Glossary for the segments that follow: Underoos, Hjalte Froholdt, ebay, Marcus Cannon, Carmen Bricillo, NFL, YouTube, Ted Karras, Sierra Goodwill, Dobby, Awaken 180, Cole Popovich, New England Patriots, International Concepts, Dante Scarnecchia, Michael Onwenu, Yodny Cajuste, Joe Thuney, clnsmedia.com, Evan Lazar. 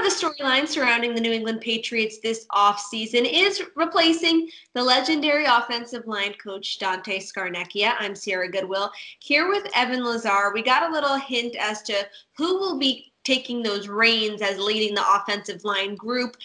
of the storylines surrounding the New England Patriots this offseason is replacing the legendary offensive line coach Dante Scarnecchia. I'm Sierra Goodwill here with Evan Lazar. We got a little hint as to who will be taking those reins as leading the offensive line group.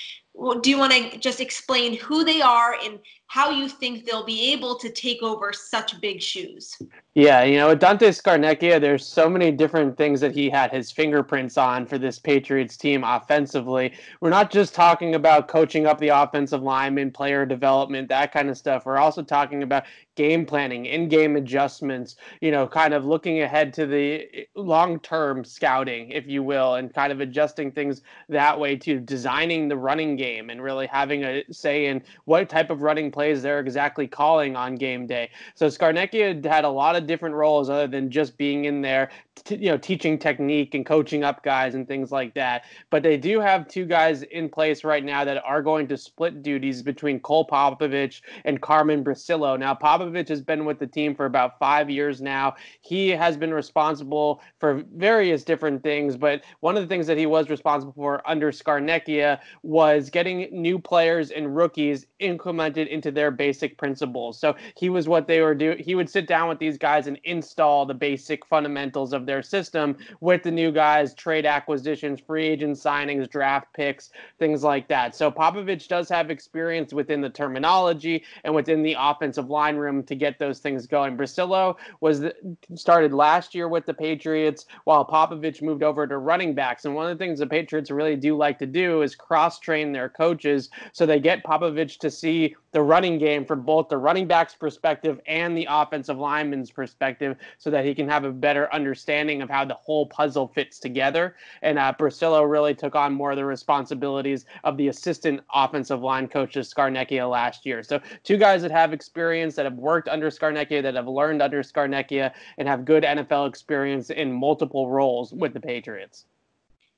Do you want to just explain who they are and how you think they'll be able to take over such big shoes? Yeah, you know, with Dante Scarnecchia, there's so many different things that he had his fingerprints on for this Patriots team offensively. We're not just talking about coaching up the offensive linemen, player development, that kind of stuff. We're also talking about game planning, in-game adjustments, you know, kind of looking ahead to the long-term scouting, if you will, and kind of adjusting things that way to designing the running game and really having a say in what type of running plays they're exactly calling on game day. So Scarnecchia had a lot of different roles other than just being in there, teaching technique and coaching up guys and things like that. But they do have two guys in place right now that are going to split duties between Cole Popovich and Carmen Bricillo. Now, Popovich has been with the team for about 5 years now. He has been responsible for various different things, but one of the things that he was responsible for under Scarnecchia was getting new players and rookies implemented into their basic principles. So he was what they were doing. He would sit down with these guys and install the basic fundamentals of their system with the new guys, trade acquisitions, free agent signings, draft picks, things like that. So Popovich does have experience within the terminology and within the offensive line room to get those things going. Bricillo started last year with the Patriots while Popovich moved over to running backs. And one of the things the Patriots really do like to do is cross-train their coaches, so they get Popovich to see the running game from both the running back's perspective and the offensive lineman's perspective so that he can have a better understanding of how the whole puzzle fits together. And Bricillo really took on more of the responsibilities of the assistant offensive line coach to Scarnecchia last year. So two guys that have experience, that have worked under Scarnecchia, that have learned under Scarnecchia, and have good NFL experience in multiple roles with the Patriots.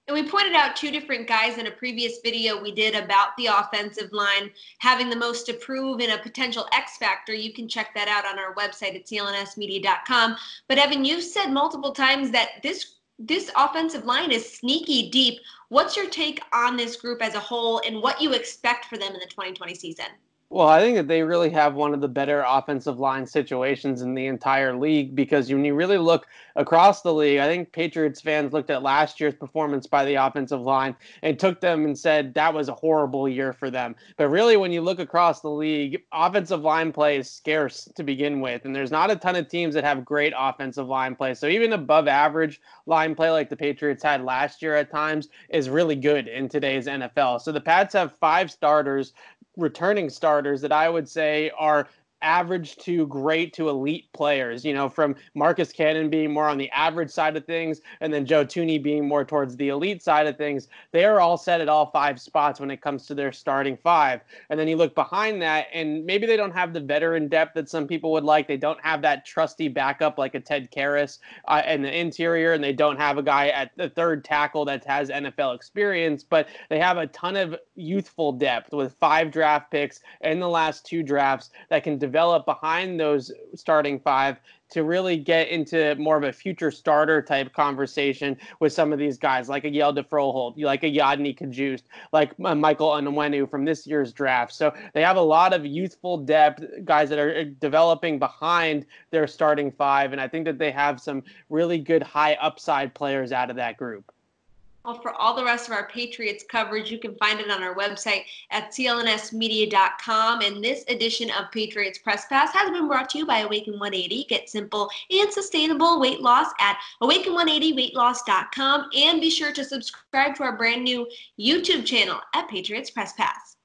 And we pointed out two different guys in a previous video we did about the offensive line having the most to prove in a potential X factor. You can check that out on our website at clnsmedia.com. But Evan, you've said multiple times that this offensive line is sneaky deep. What's your take on this group as a whole and what you expect for them in the 2020 season? Well, I think that they really have one of the better offensive line situations in the entire league, because when you really look across the league, I think Patriots fans looked at last year's performance by the offensive line and took them and said that was a horrible year for them. But really, when you look across the league, offensive line play is scarce to begin with, and there's not a ton of teams that have great offensive line play. So even above average line play like the Patriots had last year at times is really good in today's NFL. So the Pats have five starters, returning starters, that I would say are average to great to elite players, you know, from Marcus Cannon being more on the average side of things and then Joe Thuney being more towards the elite side of things. They are all set at all five spots when it comes to their starting five. And then you look behind that, and maybe they don't have the veteran depth that some people would like. They don't have that trusty backup like a Ted Karras in the interior, and they don't have a guy at the third tackle that has NFL experience, but they have a ton of youthful depth with five draft picks in the last two drafts that can develop behind those starting five to really get into more of a future starter type conversation with some of these guys, like a Hjalte Froholdt, like a Yodny Cajuste, like Michael Onwenu from this year's draft. So they have a lot of youthful depth, guys that are developing behind their starting five, and I think that they have some really good high upside players out of that group. Well, for all the rest of our Patriots coverage, you can find it on our website at clnsmedia.com. And this edition of Patriots Press Pass has been brought to you by Awaken 180. Get simple and sustainable weight loss at awaken180weightloss.com. And be sure to subscribe to our brand new YouTube channel at Patriots Press Pass.